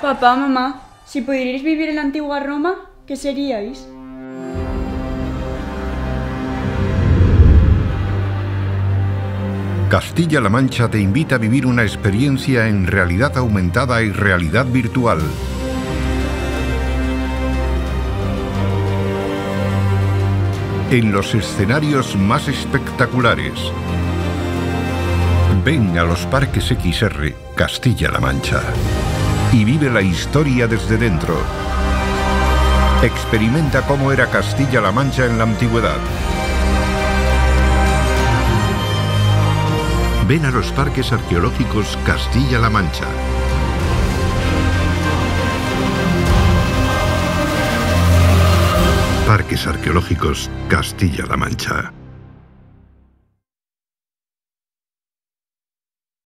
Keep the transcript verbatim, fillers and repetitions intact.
Papá, mamá, si pudierais vivir en la antigua Roma, ¿qué seríais? Castilla-La Mancha te invita a vivir una experiencia en realidad aumentada y realidad virtual. En los escenarios más espectaculares. Ven a los Parques X R Castilla-La Mancha y vive la historia desde dentro. Experimenta cómo era Castilla-La Mancha en la antigüedad. Ven a los Parques Arqueológicos Castilla-La Mancha. Parques Arqueológicos Castilla-La Mancha.